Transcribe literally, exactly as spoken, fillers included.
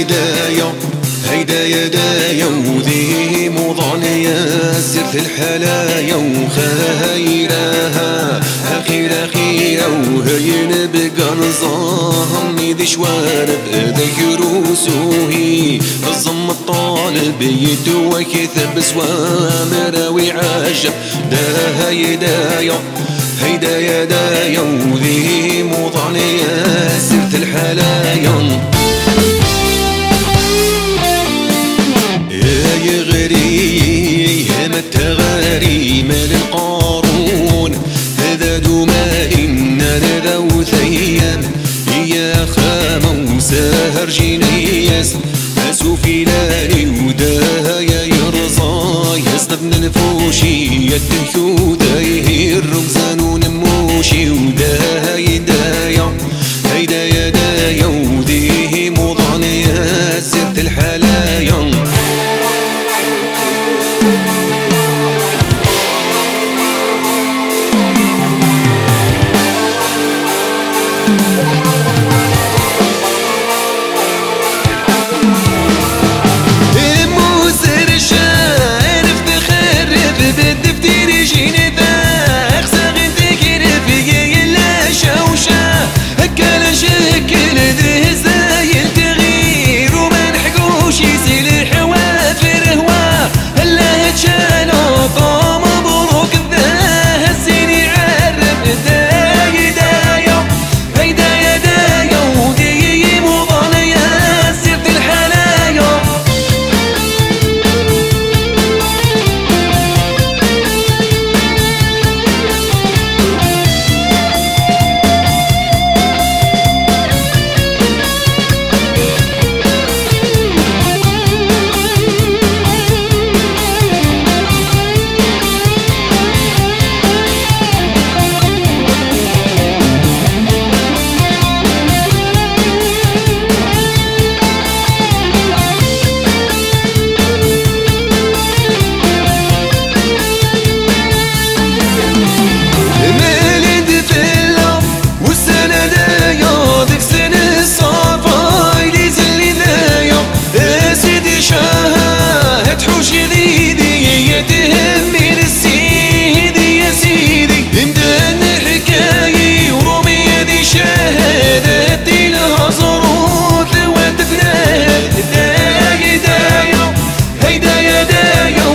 هدايا هدايا دايا وذي مضعنيا السر في الحلايا وخيرها أخيرا خيرا وهين بقرزاهم ندي شوارب ذي روسوهي الظم الطالب يدو وكثب سوامر وعجب ده هدايا هدايا دايا وذي مضعنيا السر في الحلايا يغري هما التغاري مال القارون هذا دوما إن نداو ثيام يا خامو ساهر جينيس أسو في لاري ودا يا يرزا يسنب ننفوشي يتنكو دايه الرمزان ونموشي ودا يدايا هيدايا دايا وذيه مضعنيا سرت الحلايا هدايا دايا